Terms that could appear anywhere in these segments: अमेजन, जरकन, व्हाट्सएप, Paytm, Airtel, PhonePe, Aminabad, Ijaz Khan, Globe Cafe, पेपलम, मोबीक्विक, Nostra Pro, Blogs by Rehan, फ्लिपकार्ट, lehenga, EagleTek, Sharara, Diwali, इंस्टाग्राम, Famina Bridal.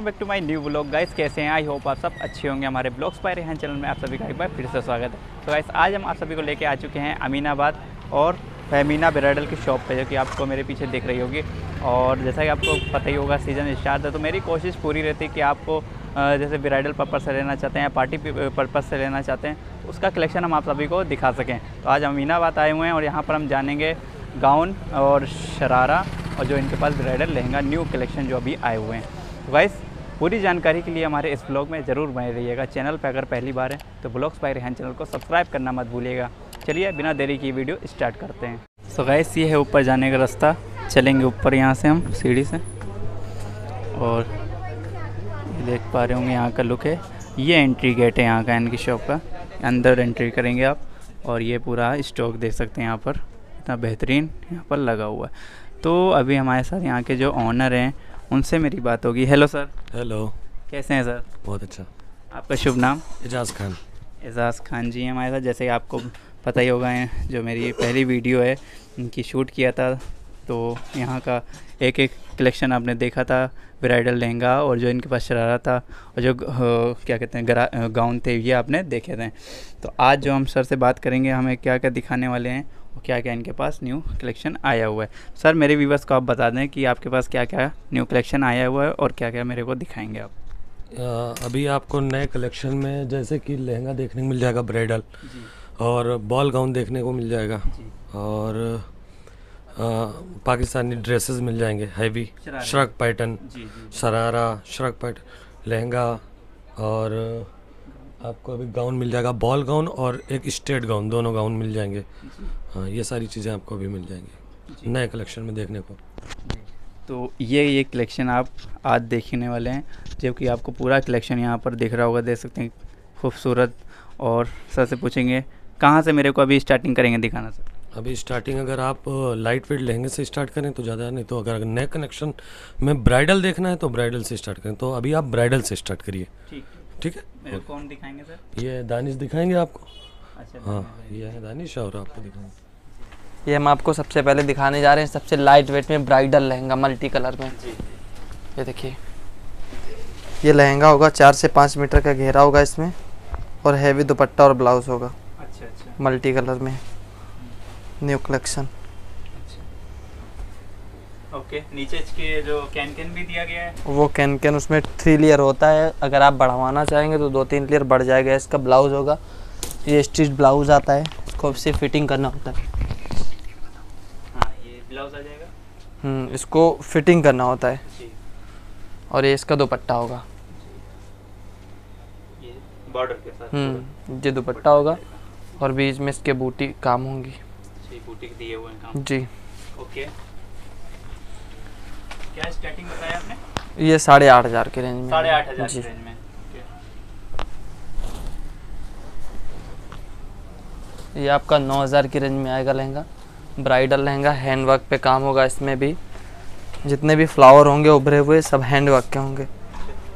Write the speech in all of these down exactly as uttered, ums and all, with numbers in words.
Welcome back to my new blog guys. कैसे हैं? I hope आप सब अच्छे होंगे। हमारे ब्लॉग्स बाय रेहान चैनल में आप सभी का एक बार फिर से स्वागत है। तो गाइस आज हम आप सभी को लेके आ चुके हैं अमीनाबाद और फैमिना ब्राइडल की शॉप पे, जो कि आपको मेरे पीछे दिख रही होगी। और जैसा कि आपको पता ही होगा सीज़न स्टार्ट है, तो मेरी कोशिश पूरी रहती है कि आपको जैसे ब्राइडल पर्पस से लेना चाहते हैं, पार्टी पर्पस से लेना चाहते हैं, उसका कलेक्शन हम आप सभी को दिखा सकें। तो आज अमीनाबाद आए हुए हैं और यहाँ पर हम जानेंगे गाउन और शरारा और जो इनके पास ब्राइडल लहंगा न्यू कलेक्शन जो अभी आए हुए हैं। तो गाइस पूरी जानकारी के लिए हमारे इस ब्लॉग में ज़रूर बने रहिएगा। चैनल पर अगर पहली बार है तो ब्लॉग्स बाय रेहान चैनल को सब्सक्राइब करना मत भूलिएगा। चलिए बिना देरी की वीडियो स्टार्ट करते हैं। सो गाइस ये है ऊपर जाने का रास्ता, चलेंगे ऊपर यहाँ से हम सीढ़ी से। और देख पा रहे होंगे यहाँ का लुक है, ये एंट्री गेट है यहाँ का इनकी शॉप का। अंदर एंट्री करेंगे आप और ये पूरा स्टॉक देख सकते हैं यहाँ पर, इतना बेहतरीन यहाँ पर लगा हुआ है। तो अभी हमारे साथ यहाँ के जो ऑनर हैं उनसे मेरी बात होगी। Hello sir. हेलो, कैसे हैं सर? बहुत अच्छा। आपका शुभ नाम? इजाज़ खान। इजाज़ खान जी हमारे साथ, जैसे आपको पता ही होगा जो मेरी पहली वीडियो है इनकी शूट किया था, तो यहाँ का एक एक कलेक्शन आपने देखा था, ब्राइडल लहंगा और जो इनके पास शरारा था और जो क्या कहते हैं गाउन थे, ये आपने देखे थे। तो आज जो हम सर से बात करेंगे हमें क्या क्या दिखाने वाले हैं, क्या क्या इनके पास न्यू कलेक्शन आया हुआ है। सर मेरे व्यूवर्स को आप बता दें कि आपके पास क्या क्या न्यू कलेक्शन आया हुआ है और क्या क्या मेरे को दिखाएंगे आप। आ, अभी आपको नए कलेक्शन में जैसे कि लहंगा देखने को मिल जाएगा ब्राइडल, और बॉल गाउन देखने को मिल जाएगा, और आ, पाकिस्तानी ड्रेसेस मिल जाएंगे, heavy shrug pattern, sharara shrug pattern lehenga, और आपको अभी गाउन मिल जाएगा, बॉल गाउन और एक स्ट्रेट गाउन, दोनों गाउन मिल जाएंगे। हाँ, ये सारी चीज़ें आपको अभी मिल जाएंगी नए कलेक्शन में देखने को। तो ये ये कलेक्शन आप आज देखने वाले हैं, जबकि आपको पूरा कलेक्शन यहाँ पर दिख रहा होगा, देख सकते हैं खूबसूरत। और सर से पूछेंगे कहाँ से मेरे को अभी स्टार्टिंग करेंगे दिखाना सर? अभी स्टार्टिंग अगर आप लाइट वेट लहंगे से स्टार्ट करें तो ज़्यादा, नहीं तो अगर नए कलेक्शन में ब्राइडल देखना है तो ब्राइडल से स्टार्ट करें। तो अभी आप ब्राइडल से स्टार्ट करिए, ठीक है? मेरे कौन दिखाएंगे सर? ये दानिश दिखाएंगे आपको। अच्छा, हाँ ये है दानिश और आपको दिखाएंगे। ये हम आपको सबसे पहले दिखाने जा रहे हैं सबसे लाइट वेट में ब्राइडल लहंगा मल्टी कलर में। ये देखिए, ये लहंगा होगा, चार से पाँच मीटर का घेरा होगा इसमें, और हैवी दुपट्टा और ब्लाउज होगा। अच्छा अच्छा, मल्टी कलर में न्यू कलेक्शन। ओके, नीचे के जो कैनकन भी दिया गया है, वो कैनकन उसमें थ्री लेयर होता है, अगर आप बढ़वाना चाहेंगे तो दो तीन लेयर बढ़ जाएगा। इसका ब्लाउज होगा, ये स्टिच ब्लाउज आता है, इसको इससे फिटिंग करना होता है। हाँ, ये ब्लाउज आ जाएगा। हम्म, इसको फिटिंग करना होता है जी। और ये इसका दुपट्टा होगा, ये बॉर्डर के साथ। हम्म, ये दुपट्टा होगा और बीच में इसके बूटी काम होंगी जी। ओके, क्या स्टार्टिंग बताया आपने? ये साढ़े आठ हज़ार के रेंज में। साढ़े आठ हज़ार के रेंज में ये आपका नौ हज़ार की रेंज में आएगा लहंगा। ब्राइडल लहंगा हैंडवर्क पे काम होगा, इसमें भी जितने भी फ्लावर होंगे उभरे हुए सब हैंडवर्क के होंगे,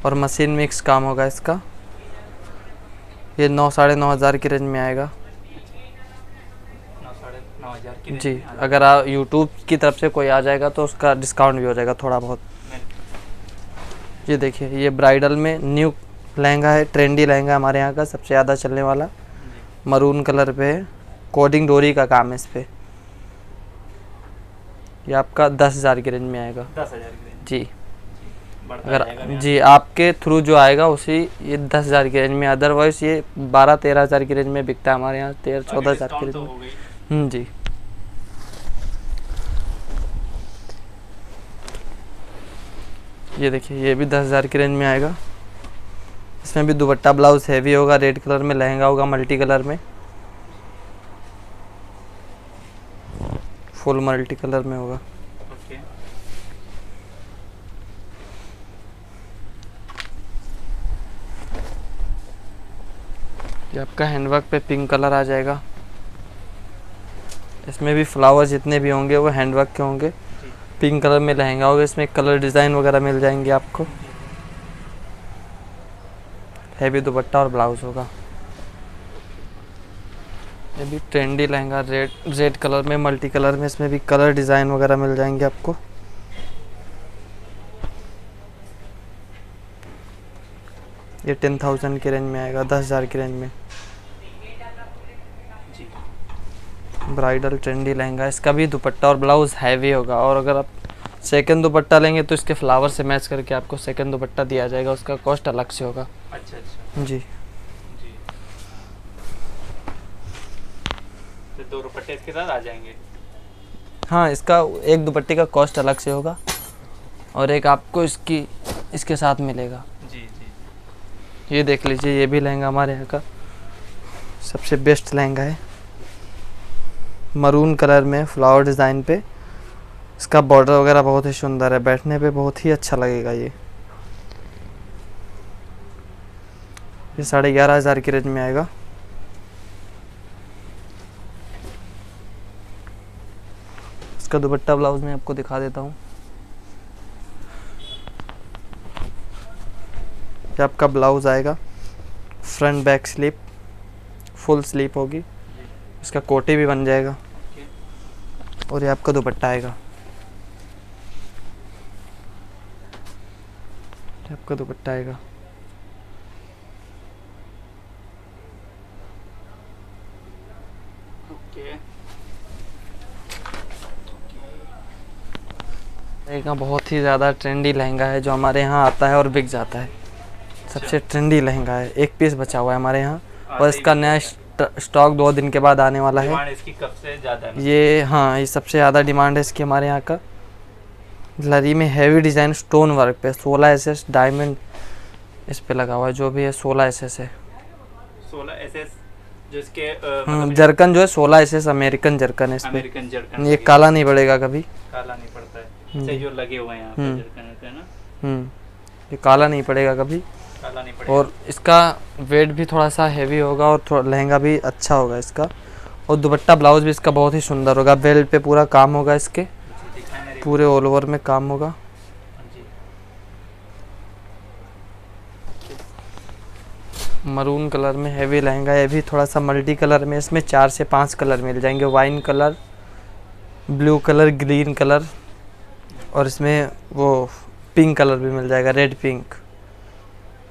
और मशीन मिक्स काम होगा इसका। ये नौ साढ़े नौ हज़ार की रेंज में आएगा जी। अगर आप यूट्यूब की तरफ से कोई आ जाएगा तो उसका डिस्काउंट भी हो जाएगा थोड़ा बहुत। ये देखिए, ये ब्राइडल में न्यू लहंगा है, ट्रेंडी लहंगा हमारे यहाँ का सबसे ज़्यादा चलने वाला, मरून कलर पे है, कोडिंग डोरी का काम है इस पर। यह आपका दस हज़ार की रेंज में आएगा। दस हज़ार जी, जी अगर जी आपके थ्रू जो आएगा उसी ये दस हज़ार की रेंज में, अदरवाइज ये बारह तेरह हज़ार की रेंज में बिकता है हमारे यहाँ, तेरह चौदह हज़ार की रेंज में जी। ये देखिए, ये भी दस हज़ार की रेंज में आएगा, इसमें भी दुपट्टा ब्लाउज हैवी होगा, रेड कलर में लहंगा होगा मल्टी कलर में, फुल मल्टी कलर में होगा। ओके, ये आपका हैंडवर्क पे पिंक कलर आ जाएगा, इसमें भी फ्लावर जितने भी होंगे वो हैंडवर्क के होंगे, पिंक कलर में लहंगा होगा, इसमें कलर डिज़ाइन वगैरह मिल जाएंगे आपको, हैवी दुपट्टा और ब्लाउज होगा। ये भी trendy lehenga, red red colour में मल्टी कलर में, इसमें भी कलर डिज़ाइन वगैरह मिल जाएंगे आपको। ये टेन थाउजेंड के रेंज में आएगा, दस हज़ार के रेंज में। ब्राइडल ट्रेंडी लहंगा, इसका भी दुपट्टा और ब्लाउज़ हैवी होगा। और अगर आप सेकंड दुपट्टा लेंगे तो इसके फ्लावर से मैच करके आपको सेकंड दुपट्टा दिया जाएगा, उसका कॉस्ट अलग से होगा। अच्छा अच्छा जी, जी। तो दो दुपट्टे इसके साथ आ जाएंगे। हाँ, इसका एक दुपट्टे का कॉस्ट अलग से होगा और एक आपको इसकी इसके साथ मिलेगा। जी जी, ये देख लीजिए, ये भी लहंगा हमारे यहाँ का सबसे बेस्ट लहंगा है, मरून कलर में फ्लावर डिज़ाइन पे। इसका बॉर्डर वगैरह बहुत ही सुंदर है, बैठने पे बहुत ही अच्छा लगेगा। ये ये साढ़े ग्यारह हज़ार की रेंज में आएगा। इसका दुपट्टा ब्लाउज में आपको दिखा देता हूँ। ये आपका ब्लाउज आएगा, front back sleeve full sleeve होगी, इसका कोटी भी बन जाएगा। और ये आपका दुपट्टा आएगा, आपका दुपट्टा आएगा। लहंगा बहुत ही ज़्यादा ट्रेंडी लहंगा है जो हमारे यहाँ आता है और बिक जाता है। सबसे ट्रेंडी लहंगा है, एक पीस बचा हुआ है हमारे यहाँ और इसका नया स्टॉक दो दिन के बाद आने वाला है। इसकी कब से ज़्यादा है? ये हाँ, ये सबसे ज़्यादा डिमांड है इसकी हमारे यहाँ का। लरी में हैवी डिज़ाइन स्टोन वर्क पे सोलह एसएस डायमंड इस पे लगा हुआ है, जो भी है सोलह एसएस है। सोलह एसएस जो इसके मतलब जरकन जो है सोलह एसएस अमेरिकन जरकन है। अमेरिकन जरकन, ये काला नहीं पड़ेगा कभी, काला नहीं पड़ता है। जो लगे हुए हैं यहाँ पे जरकन है ना, ये काला नहीं पड़ेगा कभी। और इसका वेट भी थोड़ा सा हैवी होगा और थोड़ा लहंगा भी अच्छा होगा इसका। और दुपट्टा ब्लाउज भी इसका बहुत ही सुंदर होगा, बेल्ट पे पूरा काम होगा, इसके पूरे ऑल ओवर में काम होगा। मरून कलर में हैवी लहंगा है, भी थोड़ा सा मल्टी कलर में। इसमें चार से पांच कलर मिल जाएंगे, wine colour, blue colour, green colour और इसमें वो पिंक कलर भी मिल जाएगा, रेड पिंक।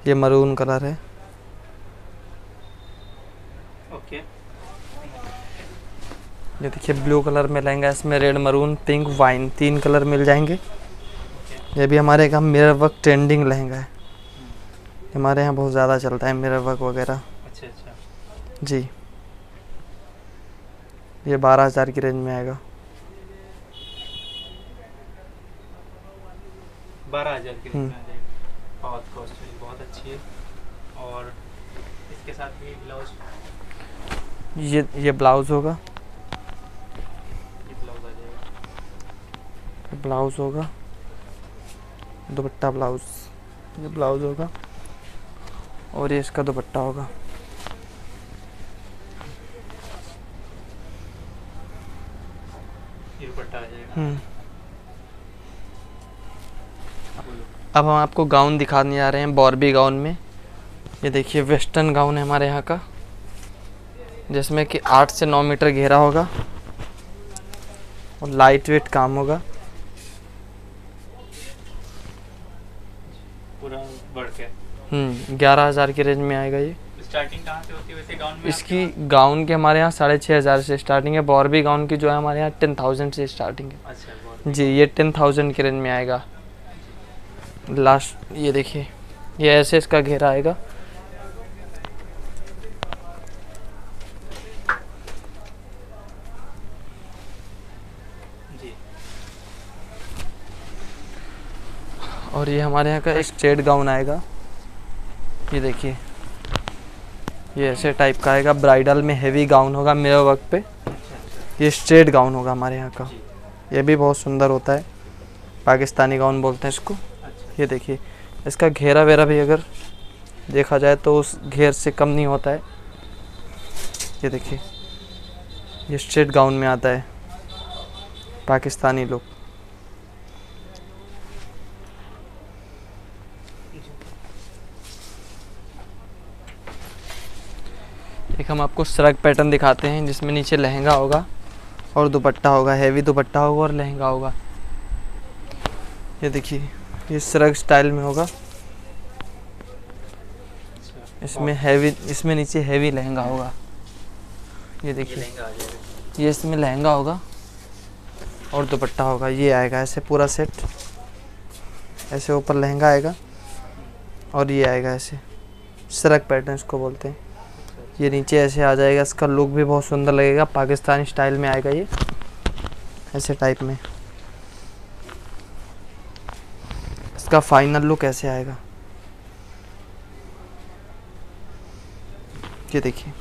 ये मरून कलर है। ओके, ये देखिए ब्लू कलर में लहंगा, इसमें रेड, मरून, पिंक, वाइन तीन कलर मिल जाएंगे। ये भी हमारे यहाँ मिरर वर्क ट्रेंडिंग लहंगा है, हमारे यहाँ बहुत ज़्यादा चलता है मिरर वर्क वगैरह। अच्छा अच्छा जी, ये बारह हज़ार की रेंज में आएगा। बारह हज़ार की रेंज में आएगा, बहुत कॉस्टली, बहुत अच्छी है। और इसके साथ भी ब्लाउज, ये ये ब्लाउज होगा, ब्लाउज होगा, दुपट्टा ब्लाउज, ये ब्लाउज होगा और ये इसका दुपट्टा होगा। ये दुपट्टा आ जाएगा। अब हम आपको गाउन दिखाने जा रहे हैं, बॉर्बी गाउन में। ये देखिए वेस्टर्न गाउन है हमारे यहाँ का, जिसमें कि आठ से नौ मीटर घेरा होगा और लाइट वेट काम होगा। ग्यारह हज़ार की रेंज में आएगा ये। स्टार्टिंग कहाँ से होती है वैसे गाउन में? इसकी गाउन के हमारे यहाँ साढ़े छः हज़ार से स्टार्टिंग है। बॉर्बी गाउन की जो है हमारे यहाँ टेन थाउजेंड से स्टार्टिंग है। अच्छा, जी, ये टेन थाउजेंड की रेंज में आएगा लास्ट। ये देखिए, ये ऐसे इसका घेरा आएगा। और ये हमारे यहाँ का एक स्ट्रेट गाउन आएगा, ये देखिए, ये ऐसे टाइप का आएगा। ब्राइडल में हैवी गाउन होगा मिरर वर्क पे। ये स्ट्रेट गाउन होगा हमारे यहाँ का, ये भी बहुत सुंदर होता है, पाकिस्तानी गाउन बोलते हैं इसको। ये देखिए, इसका घेरा वेरा भी अगर देखा जाए तो उस घेर से कम नहीं होता है। ये देखिए, ये स्ट्रेट गाउन में आता है पाकिस्तानी लुक। एक हम आपको सरक पैटर्न दिखाते हैं, जिसमें नीचे लहंगा होगा और दुपट्टा होगा, हैवी दुपट्टा होगा और लहंगा होगा। ये देखिए, ये सरक स्टाइल में होगा। इसमें हैवी, इसमें नीचे हैवी लहंगा होगा, ये देखिए ये, ये इसमें लहंगा होगा और दुपट्टा होगा। ये आएगा ऐसे पूरा सेट, ऐसे ऊपर लहंगा आएगा और ये आएगा ऐसे सरक पैटर्न इसको बोलते हैं। ये नीचे ऐसे आ जाएगा, इसका लुक भी बहुत सुंदर लगेगा, पाकिस्तानी स्टाइल में आएगा ये ऐसे टाइप में। इसका फाइनल लुक ऐसे आएगा, ये देखिए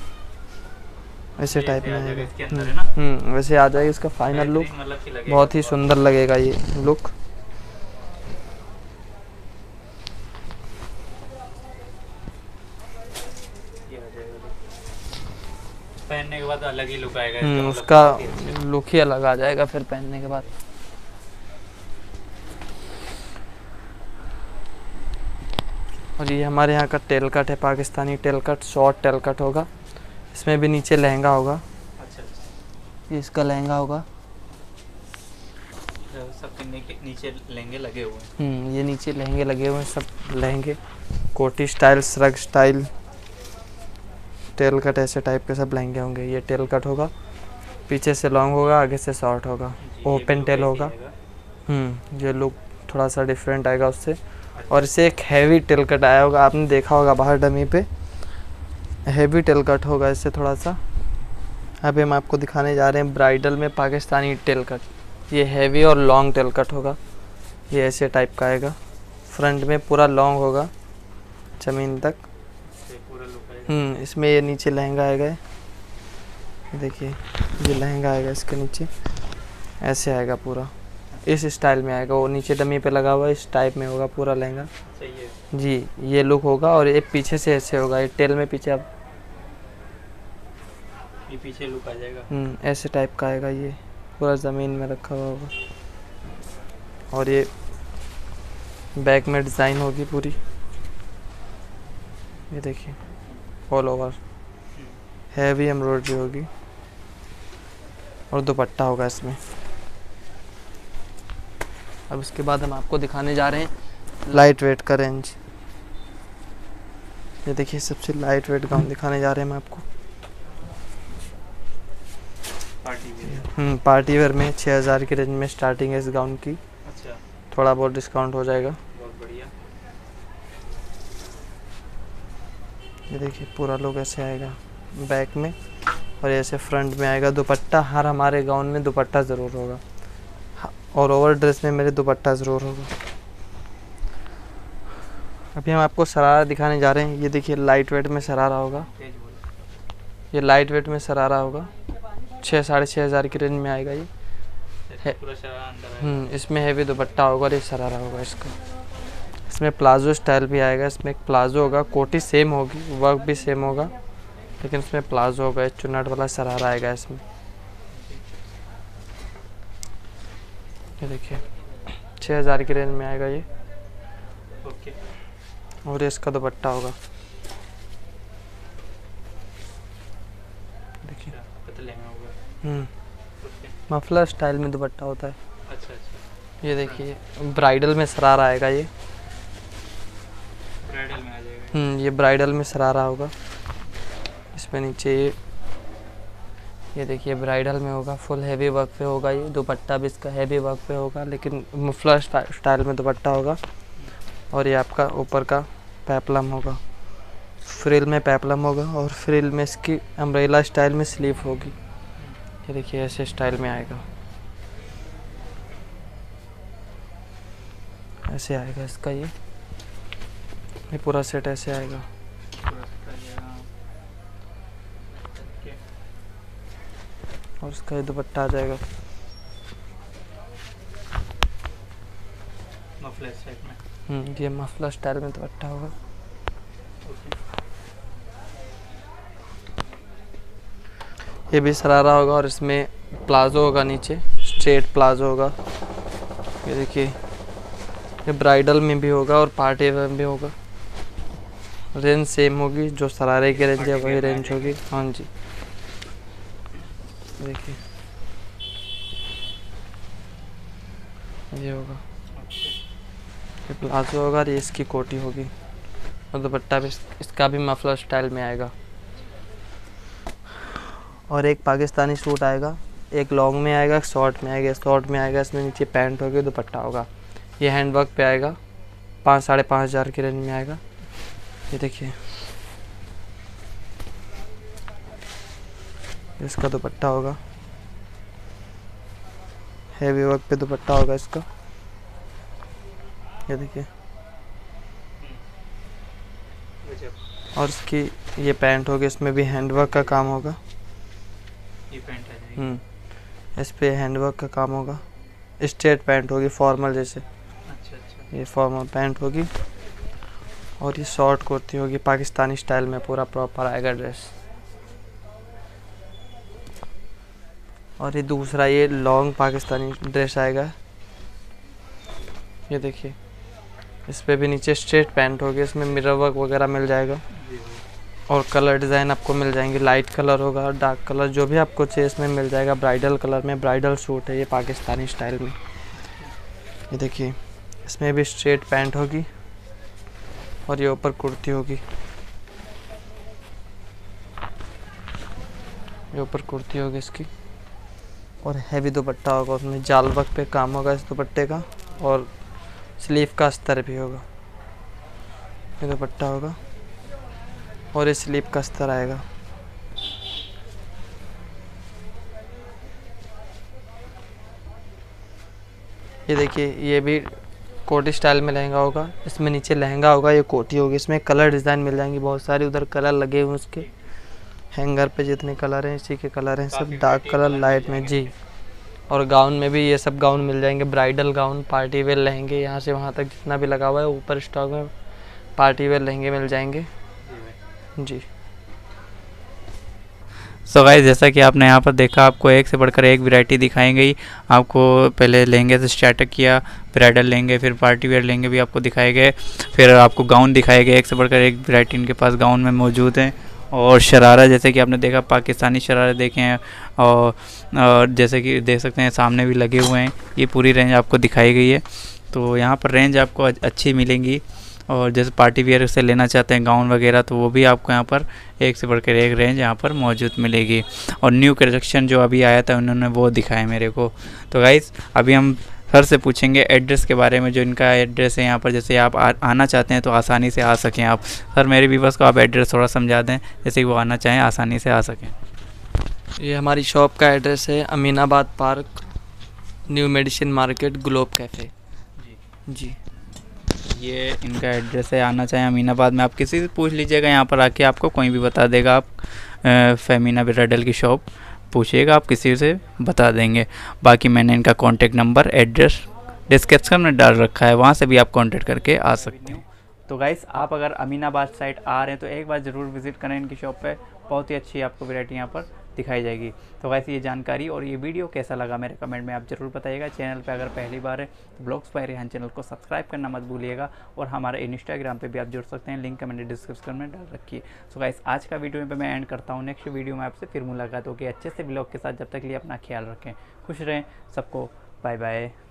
ऐसे टाइप में आएगा, हम्म वैसे आ जाएगा। इसका फाइनल लुक बहुत ही सुंदर लगेगा ये लुक। पहनने के बाद अलग ही लुक आएगा इसका, उसका लुक ही अलग आ जाएगा फिर पहनने के बाद। और ये हमारे यहाँ का टेल कट है, Pakistani tail cut, short tail cut होगा। इसमें भी नीचे लहंगा होगा, ये इसका लहंगा होगा, सब नीचे लहंगे लगे हुए हैं, ये नीचे लहंगे लगे हुए हैं सब लहंगे। कोटी स्टाइल, सरग स्टाइल, टेल कट ऐसे टाइप के सब लहंगे होंगे। ये टेल कट होगा, पीछे से लॉन्ग होगा, आगे से शॉर्ट होगा, ओपन टेल होगा। हम्म ये लुक थोड़ा सा डिफरेंट आएगा उससे। और इसे एक हैवी टेल कट आया होगा, आपने देखा होगा बाहर डमी पे हैवी टेल कट होगा इससे थोड़ा सा। अभी हम आपको दिखाने जा रहे हैं ब्राइडल में पाकिस्तानी टेल कट, ये हैवी और लॉन्ग टेल कट होगा। ये ऐसे टाइप का आएगा, फ्रंट में पूरा लॉन्ग होगा जमीन तक। हम्म इसमें ये नीचे लहंगा आएगा, देखिए ये लहंगा आएगा इसके नीचे ऐसे आएगा पूरा, इस स्टाइल में आएगा। वो नीचे डमी पे लगा हुआ इस टाइप में होगा पूरा लहंगा जी, ये लुक होगा। और ये पीछे से ऐसे होगा, ये टेल में पीछे अब ये पीछे लुक आ जाएगा। हम्म ऐसे टाइप का आएगा, ये पूरा ज़मीन में रखा हुआ होगा। और ये बैक में डिज़ाइन होगी पूरी, ये देखिए ऑल ओवर हैवी एम्ब्रॉयडरी होगी। और दुपट्टा होगा इसमें। अब इसके बाद हम आपको दिखाने जा रहे हैं लाइट वेट का रेंज। ये देखिए सबसे लाइट वेट गाउन दिखाने जा रहे हैं हम आपको, पार्टी वेयर। हम्म पार्टी वेयर में छह हज़ार की रेंज में स्टार्टिंग है इस गाउन की। अच्छा, थोड़ा बहुत डिस्काउंट हो जाएगा। ये देखिए पूरा लोग ऐसे आएगा बैक में और ऐसे फ्रंट में आएगा। दुपट्टा हर हमारे गाउन में दुपट्टा ज़रूर होगा, और ओवर ड्रेस में मेरे दुपट्टा ज़रूर होगा। अभी हम आपको शरारा दिखाने जा रहे हैं। ये देखिए लाइट वेट में शरारा होगा, ये लाइट वेट में शरारा होगा, छः साढ़े छः हज़ार की रेंज में आएगा ये। हम्म इसमें हैवी दुपट्टा होगा और ये शरारा होगा इसका। इसमें प्लाजो स्टाइल भी आएगा, इसमें एक प्लाजो होगा, कोटी सेम होगी, वर्क भी सेम होगा, लेकिन इसमें प्लाजो होगा, चुन्नट वाला शरारा आएगा इसमें। ये देखिए छः हज़ार की रेंज में आएगा ये। ओके, और ये इसका दुपट्टा होगा, देखिए पतलेंगा होगा। हम्म मफलर स्टाइल में दुपट्टा होता है। अच्छा अच्छा, ये देखिए ब्राइडल में शरारा आएगा ये। हम्म ये ब्राइडल में शरारा होगा, इसमें नीचे ये ये देखिए ब्राइडल में होगा, फुल हैवी वर्क पे होगा ये। दुपट्टा भी इसका हैवी वर्क पे होगा, लेकिन मफलर स्टाइल में दुपट्टा होगा। और ये आपका ऊपर का पेपलम होगा, फ्रिल में पेपलम होगा, और फ्रिल में इसकी अम्ब्रेला स्टाइल में स्लीव होगी। ये देखिए ऐसे स्टाइल में आएगा, ऐसे आएगा इसका ये ये पूरा सेट ऐसे आएगा। और इसका दुपट्टा आ जाएगा मफलर स्टाइल में। हम्म ये मफलर स्टाइल में दुपट्टा होगा। ये भी शरारा होगा और इसमें प्लाजो होगा, नीचे स्ट्रेट प्लाजो होगा। ये देखिए ये ब्राइडल में भी होगा और पार्टी वेयर में भी होगा। रेंज सेम होगी, जो शरारे की रेंज है वही रेंज होगी। हाँ जी देखिए ये होगा, ये प्लाजो होगा और ये इसकी कोटी होगी। और दुपट्टा भी इसका भी मफलर स्टाइल में आएगा। और एक पाकिस्तानी सूट आएगा, एक लॉन्ग में आएगा, एक शॉर्ट में आएगा। शॉर्ट में आएगा इसमें नीचे पैंट होगी, दुपट्टा होगा। ये हैंडवर्क पे आएगा, पाँच साढ़े पाँच हज़ार की रेंज में आएगा। ये देखिए इसका दुपट्टा होगा, हैवी वर्क पे दुपट्टा होगा इसका। ये देखिए, और इसकी ये पैंट होगी, इसमें भी हैंडवर्क का काम होगा। ये पैंट आ जाएगी, हम्म, इस पे हैंडवर्क का काम होगा। स्ट्रेट पैंट होगी फॉर्मल जैसे। अच्छा अच्छा, ये फॉर्मल पैंट होगी। और ये शॉर्ट कुर्ती होगी, पाकिस्तानी स्टाइल में पूरा प्रॉपर आएगा ड्रेस। और ये दूसरा ये लॉन्ग पाकिस्तानी ड्रेस आएगा। ये देखिए इस पे भी नीचे स्ट्रेट पैंट होगी, इसमें मिरर वर्क वगैरह मिल जाएगा। और कलर डिज़ाइन आपको मिल जाएंगे, लाइट कलर होगा, डार्क कलर, जो भी आपको चाहिए इसमें मिल जाएगा। ब्राइडल कलर में ब्राइडल सूट है ये पाकिस्तानी स्टाइल में। ये देखिए इसमें भी स्ट्रेट पैंट होगी और ये ऊपर कुर्ती होगी। ये ऊपर कुर्ती होगी इसकी, और हैवी दुपट्टा होगा, उसमें जाल वर्क पे काम होगा इस दुपट्टे का। और स्लीव का अस्तर भी होगा, ये दुपट्टा होगा और इस स्लीव का अस्तर आएगा। ये देखिए ये भी कोटी स्टाइल में लहंगा होगा, इसमें नीचे लहंगा होगा, ये कोटी होगी। इसमें कलर डिज़ाइन मिल जाएंगी बहुत सारी, उधर कलर लगे हुए उसके हैंगर पे जितने कलर हैं इसी के कलर हैं सब, डार्क कलर लाइट में जी। और गाउन में भी ये सब गाउन मिल जाएंगे, ब्राइडल गाउन, पार्टी वेयर लहंगे, यहाँ से वहाँ तक जितना भी लगा हुआ है ऊपर स्टॉक में पार्टी वेयर लहंगे मिल जाएंगे जी। सो गाइस, जैसा कि आपने यहाँ पर देखा, आपको एक से बढ़कर एक वैरायटी दिखाई गई। आपको पहले लहंगे से स्टार्ट किया, ब्राइडल लहंगे, फिर पार्टी वेयर लहंगे भी आपको दिखाए गए, फिर आपको गाउन दिखाए गए। एक से बढ़कर एक वैरायटी इनके पास गाउन में मौजूद है। और शरारा, जैसे कि आपने देखा पाकिस्तानी शरारा देखे हैं, और, और जैसे कि देख सकते हैं सामने भी लगे हुए हैं। ये पूरी रेंज आपको दिखाई गई है, तो यहाँ पर रेंज आपको अच्छी मिलेंगी। और जैसे पार्टी वियर से लेना चाहते हैं गाउन वगैरह, तो वो भी आपको यहाँ पर एक से बढ़कर एक रेंज यहाँ पर मौजूद मिलेगी। और न्यू कलेक्शन जो अभी आया था उन्होंने वो दिखाया मेरे को। तो गाइज़ अभी हम सर से पूछेंगे एड्रेस के बारे में, जो इनका एड्रेस है यहाँ पर, जैसे आप आ, आना चाहते हैं तो आसानी से आ सकें आप। सर मेरे व्यूअर्स को आप एड्रेस थोड़ा समझा दें, जैसे कि वो आना चाहें आसानी से आ सकें। ये हमारी शॉप का एड्रेस है, Aminabad park, new medicine market, globe cafe जी जी। ये इनका एड्रेस है, आना चाहें अमीनाबाद में। आप किसी से पूछ लीजिएगा, यहाँ पर आके आपको कोई भी बता देगा। आप आ, फैमिना ब्राइडल की शॉप पूछिएगा, आप किसी से बता देंगे। बाकी मैंने इनका कॉन्टैक्ट नंबर, एड्रेस डिस्क्रिप्शन में डाल रखा है, वहाँ से भी आप कॉन्टैक्ट करके आ सकते हैं। तो गाइस, आप अगर अमीनाबाद साइड आ रहे हैं तो एक बार ज़रूर विज़िट करें इनकी शॉप पे, बहुत ही अच्छी आपको वैरायटी यहाँ पर दिखाई जाएगी। तो गाइस, ये जानकारी और ये वीडियो कैसा लगा मेरे कमेंट में आप ज़रूर बताइएगा। चैनल पे अगर पहली बार है तो ब्लॉग्स बाय रेहान चैनल को सब्सक्राइब करना मत भूलिएगा। और हमारे इंस्टाग्राम पे भी आप जुड़ सकते हैं, लिंक मैंने डिस्क्रिप्शन में डाल रखी है। सो गाइस, आज का वीडियो पे मैं एंड करता हूँ, नेक्स्ट वीडियो में आपसे फिर मुलाकात होगी अच्छे से ब्लॉग के साथ। जब तक लिए अपना ख्याल रखें, खुश रहें, सबको बाय बाय।